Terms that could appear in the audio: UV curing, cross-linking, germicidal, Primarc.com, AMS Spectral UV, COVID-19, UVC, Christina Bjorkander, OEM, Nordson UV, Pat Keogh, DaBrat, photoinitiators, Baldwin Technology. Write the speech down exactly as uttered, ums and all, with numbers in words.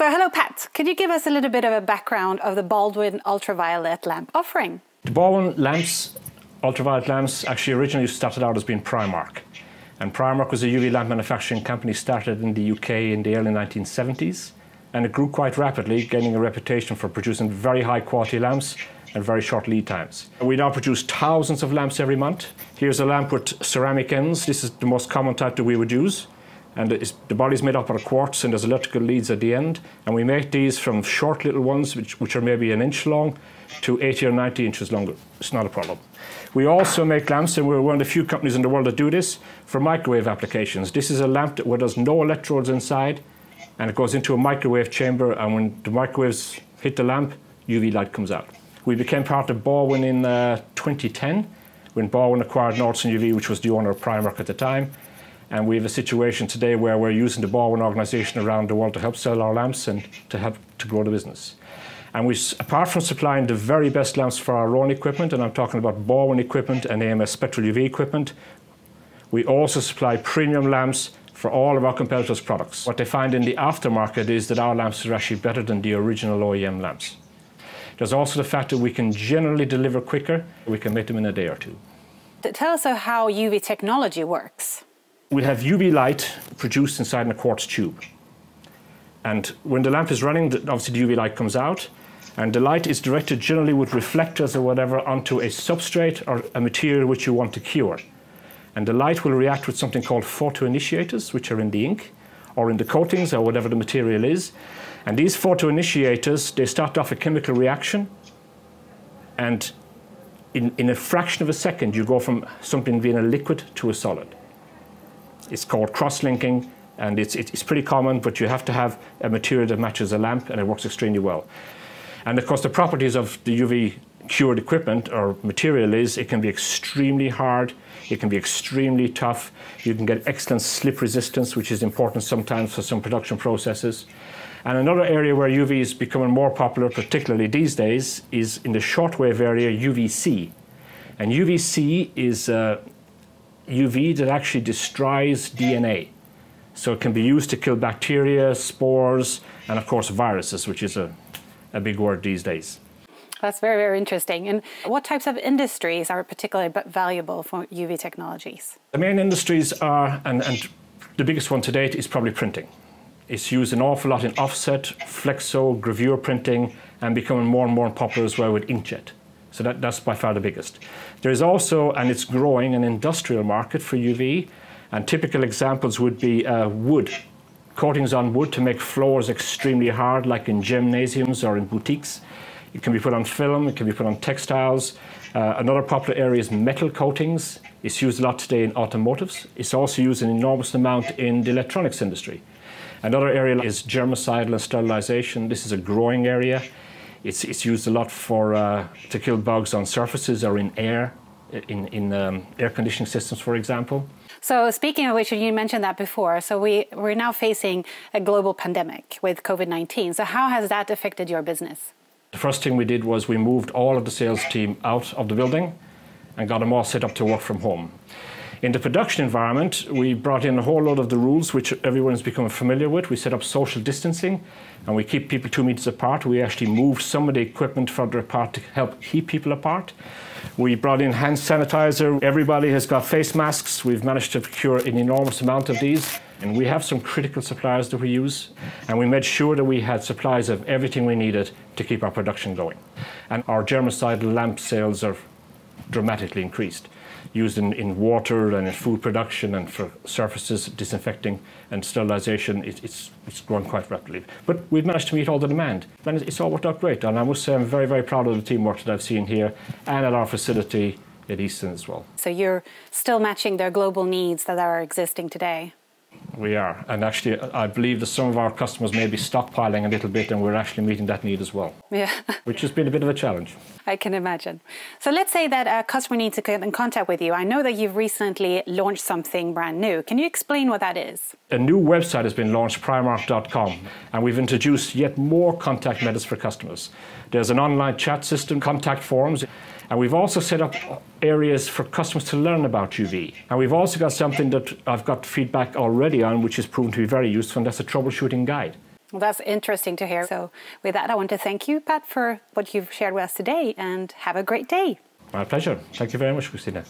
So hello Pat, could you give us a little bit of a background of the Baldwin ultraviolet lamp offering? The Baldwin lamps, ultraviolet lamps, actually originally started out as being Primarc. And Primarc was a U V lamp manufacturing company started in the U K in the early nineteen seventies. And it grew quite rapidly, gaining a reputation for producing very high quality lamps and very short lead times. We now produce thousands of lamps every month. Here's a lamp with ceramic ends. This is the most common type that we would use. And it's, the body's made up of quartz and there's electrical leads at the end. And we make these from short little ones, which, which are maybe an inch long, to eighty or ninety inches longer. It's not a problem. We also make lamps, and we're one of the few companies in the world that do this, for microwave applications. This is a lamp that, where there's no electrodes inside, and it goes into a microwave chamber, and when the microwaves hit the lamp, U V light comes out. We became part of Baldwin in uh, twenty ten, when Baldwin acquired Nordson U V, which was the owner of Primarc at the time. And we have a situation today where we're using the Baldwin organization around the world to help sell our lamps and to help to grow the business. And we, apart from supplying the very best lamps for our own equipment, and I'm talking about Baldwin equipment and A M S Spectral U V equipment, we also supply premium lamps for all of our competitors' products. What they find in the aftermarket is that our lamps are actually better than the original O E M lamps. There's also the fact that we can generally deliver quicker. We can make them in a day or two. Tell us how U V technology works. We have U V light produced inside in a quartz tube. And when the lamp is running, obviously the U V light comes out. And the light is directed generally with reflectors or whatever onto a substrate or a material which you want to cure. And the light will react with something called photoinitiators, which are in the ink or in the coatings or whatever the material is. And these photoinitiators, they start off a chemical reaction. And in, in a fraction of a second, you go from something being a liquid to a solid. It's called cross-linking. And it's, it's pretty common, but you have to have a material that matches a lamp, and it works extremely well. And of course, the properties of the U V cured equipment or material is it can be extremely hard, it can be extremely tough, you can get excellent slip resistance, which is important sometimes for some production processes. And another area where U V is becoming more popular, particularly these days, is in the shortwave area, U V C. And U V C is uh, U V that actually destroys D N A. So it can be used to kill bacteria, spores, and of course viruses, which is a, a big word these days. That's very, very interesting. And what types of industries are particularly valuable for U V technologies? The main industries are, and, and the biggest one to date is probably printing. It's used an awful lot in offset, flexo, gravure printing, and becoming more and more popular as well with inkjet. So that, that's by far the biggest. There is also, and it's growing, an industrial market for U V. And typical examples would be uh, wood, coatings on wood to make floors extremely hard, like in gymnasiums or in boutiques. It can be put on film, it can be put on textiles. Uh, another popular area is metal coatings. It's used a lot today in automotives. It's also used an enormous amount in the electronics industry. Another area is germicidal and sterilization. This is a growing area. It's, it's used a lot for, uh, to kill bugs on surfaces or in air, in, in um, air conditioning systems, for example. So speaking of which, you mentioned that before, so we, we're now facing a global pandemic with COVID nineteen. So how has that affected your business? The first thing we did was we moved all of the sales team out of the building and got them all set up to work from home. In the production environment, we brought in a whole lot of the rules which everyone has become familiar with. We set up social distancing and we keep people two meters apart. We actually moved some of the equipment further apart to help keep people apart. We brought in hand sanitizer. Everybody has got face masks. We've managed to procure an enormous amount of these. And we have some critical suppliers that we use. And we made sure that we had supplies of everything we needed to keep our production going. And our germicidal lamp sales are dramatically increased, used in, in water and in food production and for surfaces, disinfecting and sterilization. It, it's, it's grown quite rapidly. But we've managed to meet all the demand. And it's all worked out great. And I must say I'm very, very proud of the teamwork that I've seen here and at our facility at Easton as well. So you're still matching their global needs that are existing today? We are. And actually, I believe that some of our customers may be stockpiling a little bit and we're actually meeting that need as well. Yeah. Which has been a bit of a challenge. I can imagine. So let's say that a customer needs to get in contact with you. I know that you've recently launched something brand new. Can you explain what that is? A new website has been launched, Primarc dot com, and we've introduced yet more contact methods for customers. There's an online chat system, contact forms, and we've also set up areas for customers to learn about U V. And we've also got something that I've got feedback already on, which has proven to be very useful, and that's a troubleshooting guide. Well, that's interesting to hear. So with that, I want to thank you, Pat, for what you've shared with us today, and have a great day. My pleasure. Thank you very much, Christina.